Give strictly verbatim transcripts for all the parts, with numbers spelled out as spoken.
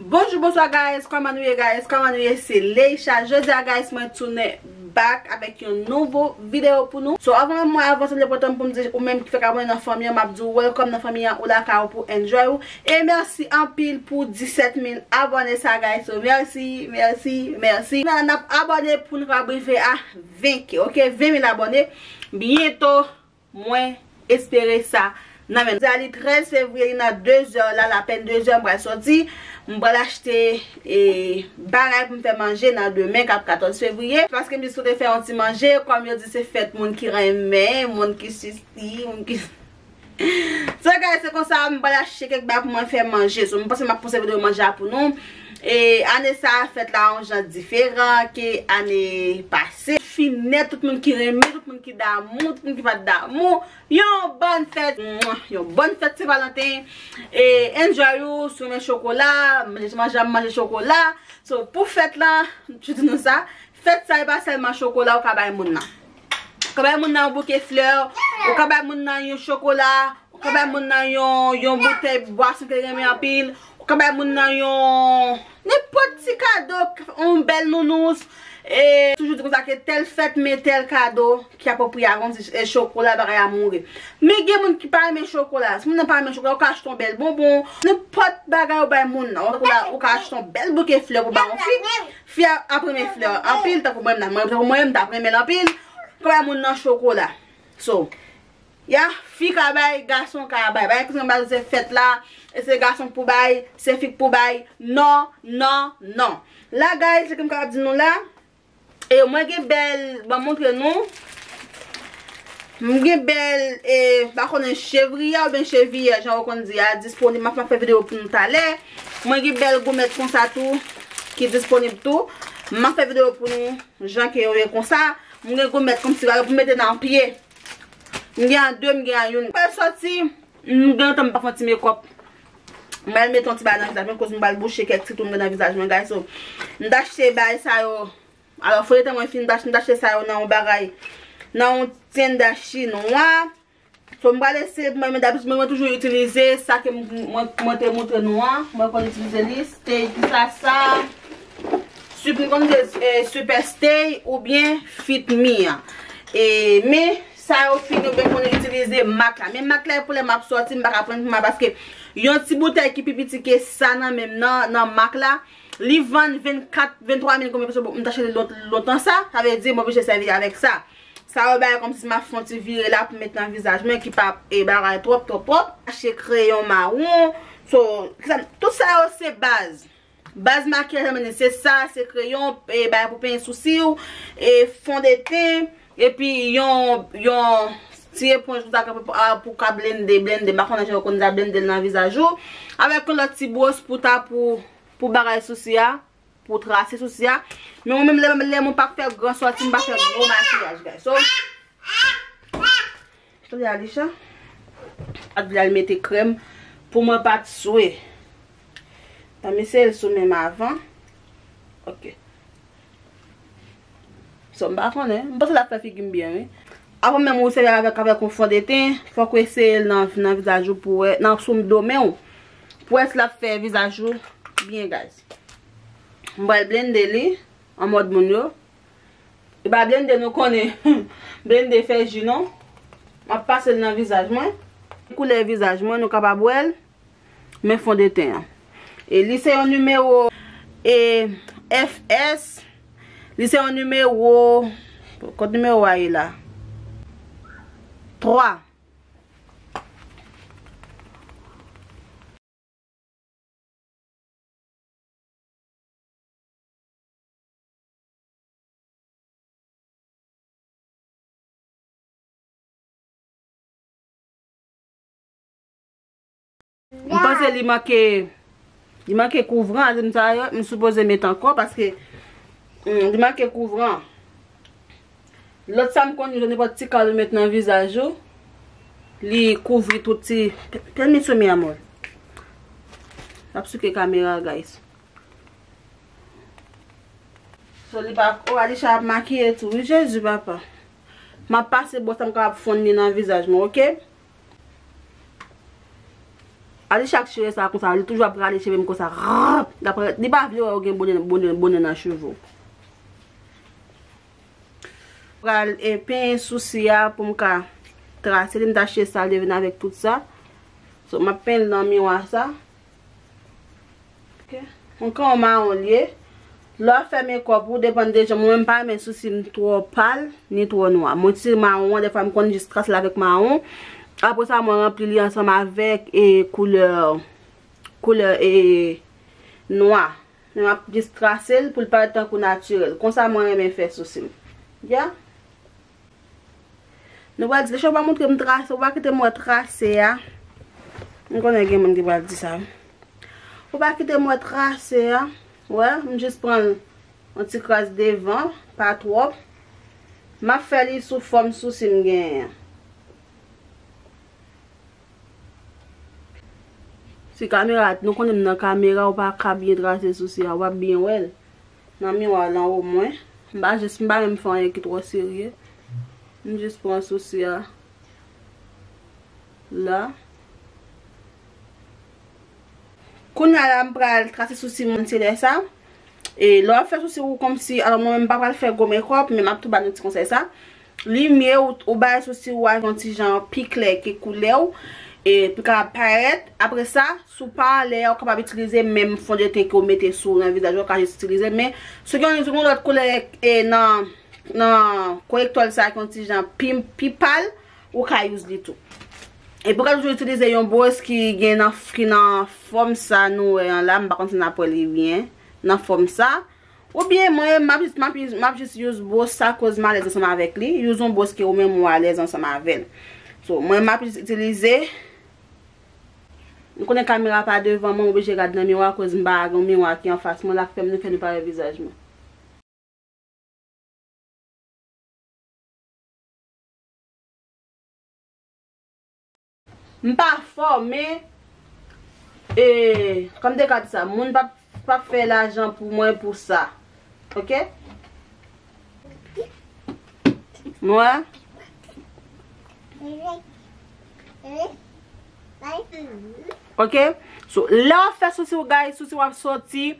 Bonjour, bonsoir guys, comment nous guys, comment nous c'est Leïcha. Je dis à guys, moi tourner back avec une nouvelle vidéo pour nous. So avant moi avant de l'important pour me dire ou même qui fait abonner dans la famille, m'a dit welcome dans la famille ou la car pour enjoy et merci en pile pour dix-sept mille abonnés ça guys. So merci, merci, merci. On a abonné pour nous arriver à vingt mille, OK, vingt mille abonnés. Bientôt moins espérer ça. Non mais le treize février il y a deux heures là la peine deux heures moi sorti on va l'acheter et bagaille pour me faire manger dans demain quatorze février parce que me souhaite faire un petit manger comme je dis c'est fête monde qui remet monde qui sustit monde qui ça gars c'est comme ça on va l'acheter quelque bagaille pour me faire manger je pense que m'a pensé de manger pour nous et année ça fête là on genre différent que année passée. Finette, tout le monde qui remet, tout le monde qui d'amour, tout le monde qui va d'amour. Yon bonne fête, yon bonne fête c'est Valentin. Et enjoy you sur mes chocolats, j'aime manger chocolat. So pour fête là, je dis nous ça, fête ça et pas seulement chocolat au cabaye mouna. Cabaye mouna un bouquet fleurs, au cabaye mouna un chocolat, au cabaye mouna un bouteille boisson qui remet en pile, au cabaye mouna un n'importe petit cadeau, un bel nounours. Et toujours comme ça que telle fête mais tel cadeau qui a approprié avant et chocolat va à mourir. Mais il y a des gens qui parlent de chocolat. Si vous n'avez pas de chocolat, vous cachez ton bel bonbon. N'importe bagaille ou ben moun nan. Vous cachez ton bel bouquet fleurs ou ben fille. Fille après mes fleurs en pile, t'as problème nan. Moi-même d'après mes en pile, quand ben moun nan chocolat. So, ya fille kabay, garçon kabay. Ba que on va fête là et c'est garçon pour bail, c'est fille pour bail. Non, non, non. La guys, c'est comme qu'a dit nous là. Et moi j'ai belle, bah montre nous. J'ai belle et par contre chevrier ou bien cheville, j'en qu'on dit disponible, m'a fait vidéo pour nous taler. Moi j'ai belle gourmet comme ça tout qui est disponible tout. M'a fait vidéo pour nous, gens qui est comme ça, moi j'ai gourmet comme ça pour mettre dans pied. Il y a deux, il y a une. Pas sorti, nous gantons pas font mes copes. Mais mettons petit bal dans visage parce que nous bal boucher quelques trucs dans visage mon gars so. D'acheter bal ça yo. Alors, faut être moins fin d'acheter ça dans un bagage. Dans un tien d'acheter noir. Je vais laisser, moi toujours utiliser ça que je te montre noir. Moi, je vais utiliser stay, tout ça, ça. Super stay ou bien fit me. Mais ça, au final, je vais utiliser mac là. Mais mac là, pour les maps sortir, je vais apprendre parce que il y a une petite bouteille qui peut piquer ça dans le mac là. Les vingt-quatre, vingt-trois mille comme ça, je t'achète longtemps ça, ça veut dire que je vais servir avec ça. Ça va comme si ma fonte virée là pour mettre dans le visage, mais qui pas et barre trop trop propre. Acheter crayon marron, so, tout ça c'est base. Base maquillage, c'est ça, c'est crayon et barre pour peindre souci et fond de teint et puis yon yon tirer point pour qu'à blender blender, ma femme a qu'on a blender dans le visage avec l'autre petit brosse pour ta pour pour barrer souci pour tracer souci mais moi même les mon pas faire grand sorti me pas faire gros maquillage guys so je vais aller ça aller mettre crème pour moi pas de souhait ta mais celle sous même avant OK so bah on est parce que la fatigue bien avant même on servir avec avec un fond de teint faut que c'est dans dans visage pour dans sous domaine pour cela faire visage bien guys. On va blender en mode mono. Et bah blender nous connaît. Blender fait junon. On passe dans le visage moi. Couleur visage moi nous capable mais fond de teint. Et lycée en numéro et F S lycée en numéro code numéro est là. trois. Je pense qu'il manque il manque couvrant, je suppose mettre encore parce que il manque couvrant. L'autre ça me connaît, je n'ai pas de petit cadre maintenant visage. Il couvre tout petit. Permis sur mes amours. Absolument caméra guys. So il pas on aller chercher maquiller tout. Jésus papa. M'a passer bon temps capable fondre dans visage moi, OK? allez chaque cheveux ça comme ça, allez toujours après aller chez même comme ça. D'après, n'est pas vieux aucun bonnet bonnet bonnet dans cheveux. Pral et pain souci à pour me tracer me tâcher ça devenir avec tout ça. So ma peine dans miroir ça. OK. Encore on m'a on lié. Là faire mes corps pour dépendre des gens, moi même pas mes soucis trop pâle ni trop noir. Moi c'est marron, des fois me connais juste trace là avec marron. Après ça, moi rempli ensemble avec et couleur couleur et noir. Je m'a juste tracer pour le paraître tant qu'on naturel. Comme ça moi même faire souci. Bien. Nous va dire je vais montrer me tracer, on va quitter moi tracer. On connaît quelqu'un qui va dire ça. On va quitter moi tracer. Ouais, je vais juste prendre un petit crasse devant, pas trop. Ma fais sous forme sous signe. Si caméra, nous connaissons la caméra, on va pas bien tracer sous si, on va bien ouais. Non mais voilà au moins. Bah je suis pas même faire qui trop sérieux. Je vais juste prendre sous si là. Quand on a l'embral tracé sous si mon ça et l'on fait sous si comme si alors moi même pas pas faire gommer crop mais m'a tout ba petit conseil ça lumière au bas sous si ou un petit genre piclet qui couleur et puis qu'a apparaître après ça sous pas l'air capable utiliser même fond de teint qu'on mettait sur dans visage qu'on utiliser mais ce qui ont une autre couleur et non non correcteur ça un petit genre pipal ou qu'a utiliser tout. Et pourquoi je vais utiliser une brosse qui gagne en forme ça nous en là par contre on a pas les bien dans forme ça ou bien moi m'a juste m'a juste use brosse ça cause mal ensemble avec lui use une brosse qui au même moi à l'aise ensemble avec so moi m'a juste utiliser on connaît caméra pas devant moi obligé regarder dans miroir cause m'pa un miroir qui en face moi la femme ne fait pas le visage moi. Je ne suis pas formée et comme des cas de ça, je ne peux pas faire l'argent pour moi pour ça. Ok? Moi? Ok? So, là, faire ceci aux gars, ceci va sortir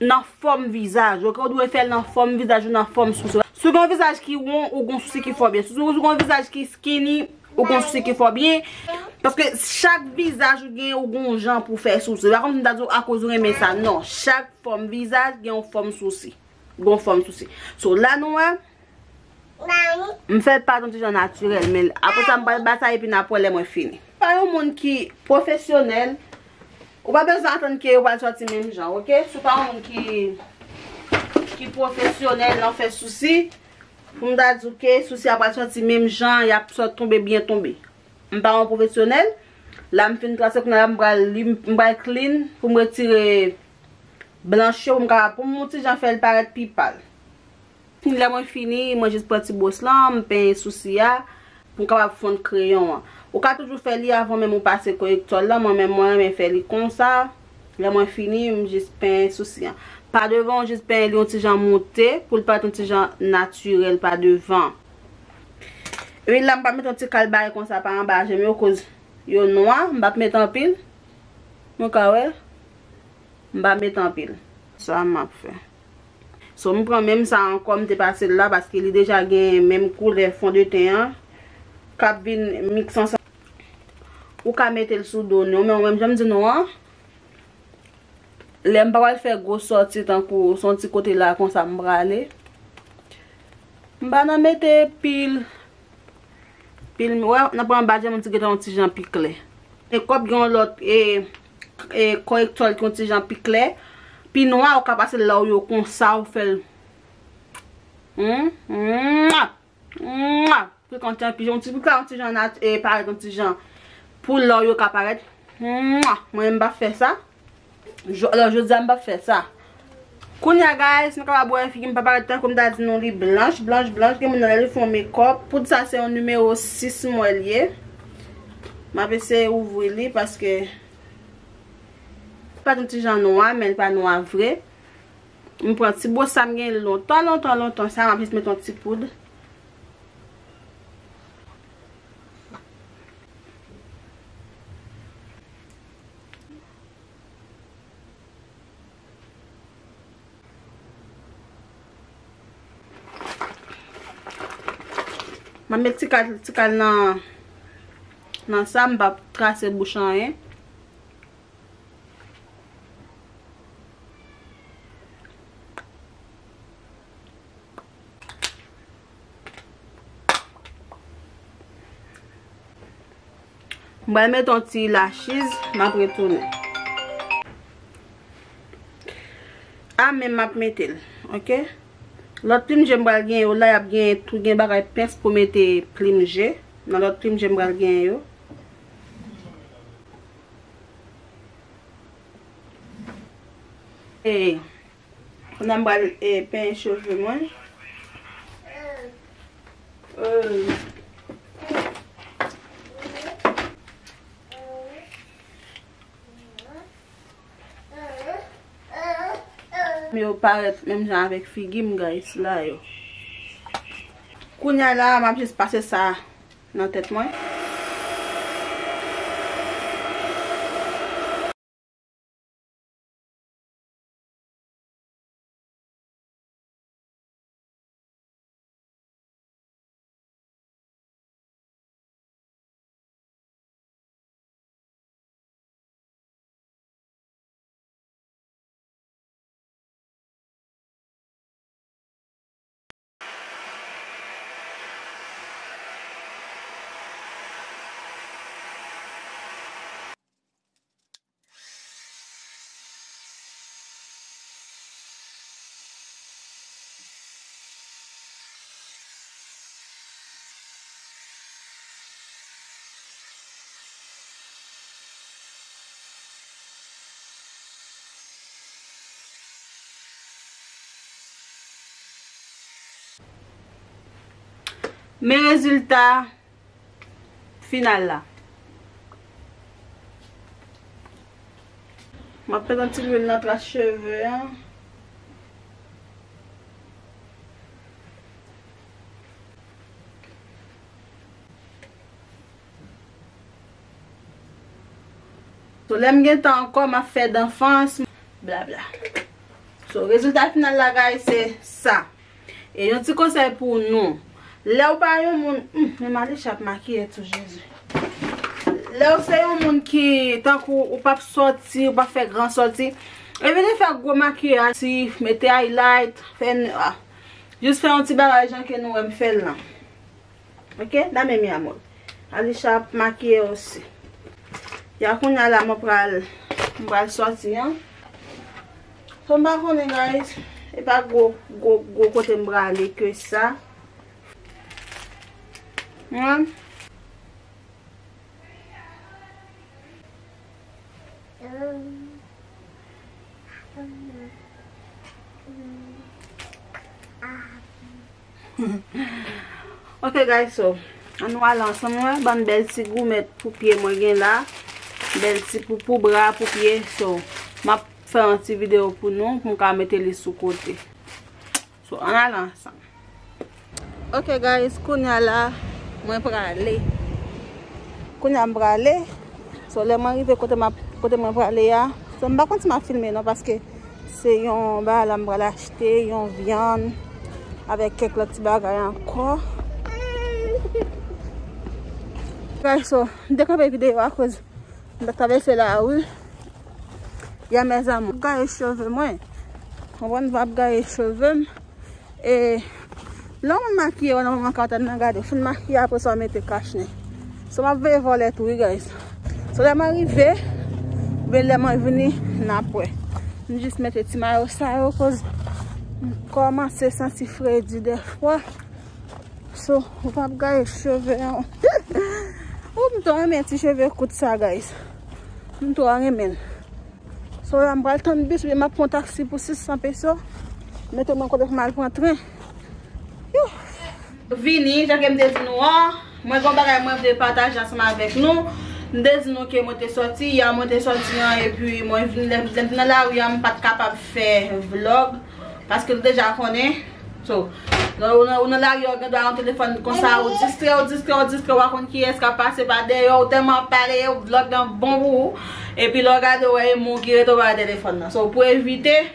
dans forme visage. Ok? On doit faire dans forme visage ou dans forme sous. Si vous avez un visage qui est rond ou un souci qui fait bien, si vous avez un visage qui est skinny ou un souci qui fait bien, parce que chaque visage a un bon genre pour faire souci. Par contre, nous à cause de mais ça, non. Chaque forme visage a une forme souci. Une forme souci. So là, nous, je ne fais pas de genre naturel, mais après ça, je vais faire et puis après, je vais finir. Pas un monde qui est professionnel, on va pas besoin d'attendre que vous allez sortir le même genre, ok? C'est pas un monde qui qui professionnel, n'en fait souci. Pour me dire que souci après sortir même genre, il a tombé bien tombé. Je suis pas un professionnel. Là, je fais une trace que je vais clean pour me retirer blanchir pour me retirer, j'en fais le paraître pipal. Là, je finis, je juste petit bosse là, je peins souci pour faire un crayon. Ou quand toujours faire lire avant même de passer correcteur là, moi-même, moi-même, faire lire comme ça. Là, je finis, je peins souci. Pas devant, juste peins un petit genre monté pour le pas un petit genre naturel, pas devant. Et là, je vais mettre un petit calbaï comme ça par en bas. J'aime bien cause il est noir. Je vais mettre en pile. Donc, ouais. Je vais mettre en pile. Ça m'a fait. So, je prends même ça encore, je vais passer là parce qu'il est déjà gain même couleur fond de teint. Cap vin mix ensemble. Ou qu'à mettre le sous d'oignon. Mais moi-même, j'aime dire noir. Là, je ne vais pas faire gros sortir tant que son petit côté là, comme ça, je vais aller. Je vais mettre pile. Pile, ouais, on a pas un badge, on a un petit genre piclet. Et comme on l'autre, et correcteur qui a un petit genre piclet, puis noir, on a passé là où il y a comme ça, on fait le. Hum, hum, puis quand tu as un petit genre, et pareil, un petit genre, pour là où il y a apparaît, moi, je ne vais pas faire ça. Alors, je dis, je ne vais pas faire ça. Quand y'a guys, nous avons besoin de filmer papa le temps comme d'hab non les blanches, blanches, blanches. Que mon allez faire mes corps. Pour ça c'est un numéro six moi lié. Ma P C ouvre les parce que pas de petit genre noir mais pas noir vrai. On prend petit beau ça me gagne longtemps, longtemps, longtemps. Ça m'a juste mettre un petit poudre. Je vais mettre un petit cal dans ça, je vais tracer le bouchon. Je vais mettre un petit lâchis, je vais retourner. Ah, mais je vais mettre. Ok? L'autre prime, je vais gagner. Là, il y a tout le bagage pince pour mettre prime G. Dans l'autre prime, je vais gagner. Et on a le pain cheveux moins. Euh. Mais on paraît même genre avec figuim guys là yo. Kounya là, m'a juste passer ça dans tête moi. Mes résultats final là. Je vais prendre un petit peu de cheveux. Hein? So, l'aime bien encore ma fête d'enfance. Blabla. Le so, résultat final là, guys, c'est ça. Et un petit conseil pour nous. Là où par un monde, mais mal échappe maquiller tout Jésus. Là où c'est un monde qui tant qu'on pas sortir, ou pas faire grand sortir, et venez faire gros maquillage, si mettez highlight, faire ah, juste faire un petit bagage que nous aime faire là. OK, là même ya mode. Allez échappe maquiller aussi. Ya qu'on a là mon pral, on va sortir. Tombe on les guys, et pas gros gros gros côté me braler que ça. Hein? Ok guys, so on va lancer bon bel petit goût mettre pour pied moi gain là, bel petit pour pour bras pour pied, so m'a fait une petite vidéo pour nous pour qu'on mette les sous côté. So on a lancé. Ok guys, qu'on a là. Moi pour aller quand on va aller sur les mains de côté ma côté moi pour aller là ça me pas quand tu m'as filmé non parce que c'est on va là on va l'acheter on viande avec quelques petits bagages encore guys so dès que la vidéo à cause de traverser la rue il y a mes amis gars cheveux moi on va voir gars cheveux et là, on maquille, on a un carton à garder. Je maquille après ça, on met le cache. Je vais voler tout, guys. Si je m'arrive, je vais venir après. Je vais juste mettre le petit maillot ça, parce que je commence à sentir frais du des fois. So, on va garder les cheveux. On va mettre les cheveux comme ça, guys. On va remettre. So, on va prendre le bus, je vais prendre un taxi pour six cents pesos. Je vais mettre mon côté mal pour un train. Vini, j'ai me dire nous, moi je vais partager ensemble avec nous. Je dis nous que moi t'es sorti, il y a moi t'es sorti et puis moi je viens là où il y a pas capable de faire vlog parce que déjà connais. So, on a là on doit un téléphone comme ça au distrait au distrait au distrait voir qui est capable passer par derrière tellement parler vlog dans bon bout et puis regarde ouais mon guide au téléphone. So pour éviter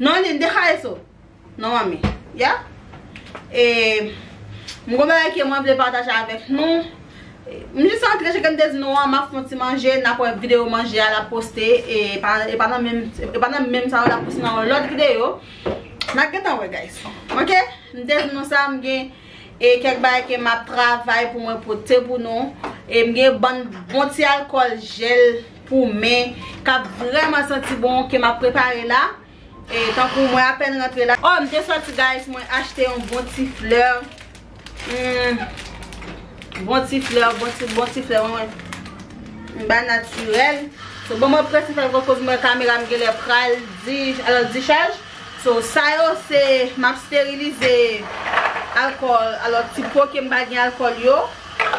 non, il déraille ça. Non, ami. Ya? Et M'gomère que moi voulais partager avec nous. Je suis en train de dire non, je vais manger, je vais vidéo manger à la poster et pendant même même ça on la poster dans l'autre vidéo. N'a que temps ouais guys. OK? Je dis nous ça m'gain et quelque bail que m'a travail pour moi porter pour nous et m'gain bon bon petit alcool gel pour mes qu'a vraiment senti bon que m'a préparé là et tant pour moi à peine rentrer là. Oh, je suis sorti guys, moi acheter un bon petit fleur. Mm. Bon petit fleur, bon petit, bon petit fleur, ouais. Bah naturel. So, bon, moi, presque, je vais ma caméra, je vais les prendre, alors, décharge. So, ça, c'est, m'a stérilisé alcool, alors, petit pot qui m'a gagné alcool, yo.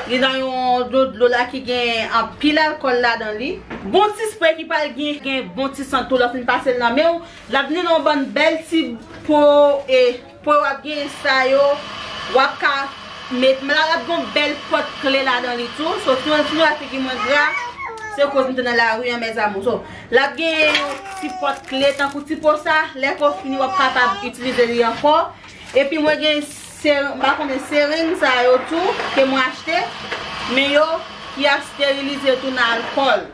Il y a un l'eau là qui gagne un pile alcool là dans lui. Bon petit spray qui parle gagne, bon petit santo, là, fin passer dans la main. La venue, on bonne belle petit pot, et pour avoir gagné ça, yo, waka. Mais là, il y a une belle porte clé là dans les tours. So, tout le monde qui m'a dit, c'est qu'on est dans la rue, mes amours. Là, il y a une petite porte clé, tant que tu pour ça, les qu'on finit, on est capable d'utiliser encore. Et puis, moi, j'ai une série, ça, tout, que moi acheté, mais qui a stérilisé tout dans l'alcool.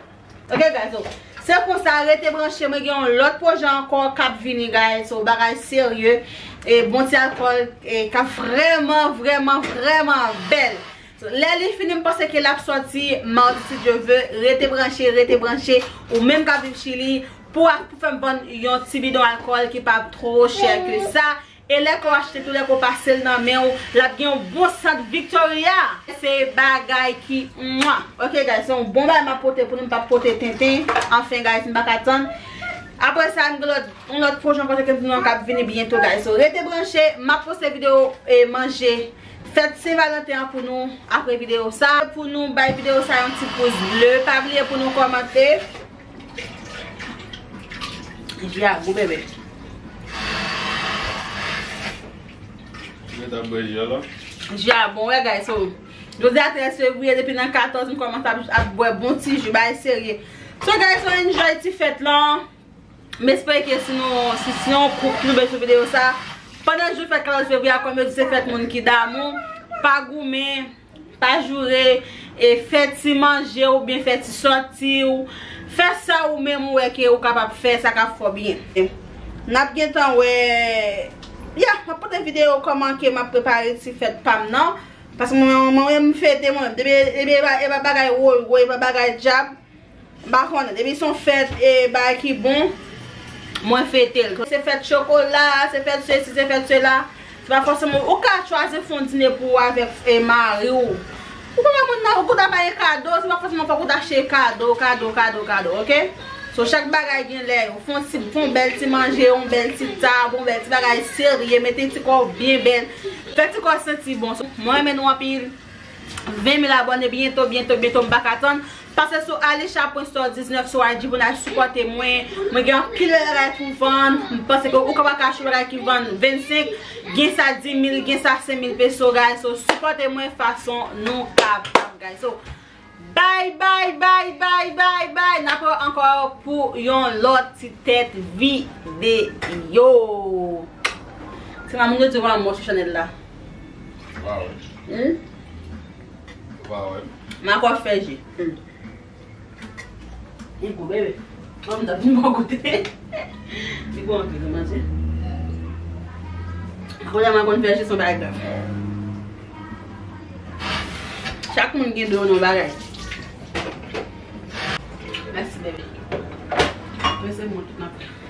Ok, guys? C'est pour ça, arrêtez brancher, moi, j'ai un autre projet encore, cap vini, guys. So, bagage sérieux. Et bon petit alcool et qui vraiment vraiment vraiment belle. Là les films parce que l'a sorti mardi si je veux, restez branché, restez branché ou même quand vivre Chili pour pour faire bon un petit bidon alcool qui pas trop cher que ça et les qu'on acheter tous les qu'on passer dans mais l'a bien un bon centre Victoria. C'est bagay qui moi. OK guys, on bon bagay m'a porter pour ne pas porter tintin. Enfin guys, m'a pas attendre. Après ça, on a notre prochain projet que nous allons venir bientôt, guys. So, restez branchés, ma poste vidéo et manger. Faites Saint-Valentin pour nous après vidéo ça. Pour nous, bye vidéo ça, un petit pouce bleu. Pas oublier pour nous commenter. J'ai un beau bébé. J'ai un bon, ouais, guys. So, je vous dis à treize février, depuis le quatorze, nous commençons à boire bon petit jus, bye sérieux. So, guys, on enjoy cette fête là. J'espère que sinon, si sinon, pour nous faire cette vidéo, ça, pendant que je fais quatorze février, comme je disais, faites mon qui d'amour, pas gourmet, pas jouer, et faites si manger ou bien faites si sortir, ou faites ça ou même ou que vous êtes capable de faire ça, vous bien. N'a bien temps, ouais. Ya, ma petite vidéo, comment que m'a préparé si faites pas maintenant, parce que moi-même, je fais des mots, je fais des jab, je sont faites et bah qui bon. Moi fêter c'est fait chocolat, c'est fait ceci, c'est fait cela. Tu vas forcément au cas choisir fond dîner pour avec Marie ou comment mon n'a pas de cadeau, tu vas forcément pas d'acheter cadeau, cadeau, cadeau, cadeau, OK? Sur chaque bagage gagne l'air, au fond si bon belle petit manger, on belle petite table, on belle petit bagage sérieux, mettez petit corps bien belle. Fait petit corps senti bon. Moi mais nous en pile vingt mille abonnés bientôt, bientôt, bientôt, on va attendre. Passez sur alicia point store dix-neuf sur I G pour nous supporter moi. Je vais un kilo pour vendre. Je pense que vous pouvez acheter qui vend vingt-cinq, gain ça dix mille, gain ça cinq mille pesos, guys. So, supportez-moi façon non capable, guys. So, bye, bye, bye, bye, bye, bye. N'a pas encore pour une autre petite vidéo. C'est ma mouille devant moi sur Chanel là. Wow. Hmm? Wow. Ma quoi faire, j'ai. Il go bébé. On va venir mon côté. Il go on peut manger. Voilà ma bonne verge son bagage. Chaque monde qui donne nos bagages. Merci bébé. Merci mon tout.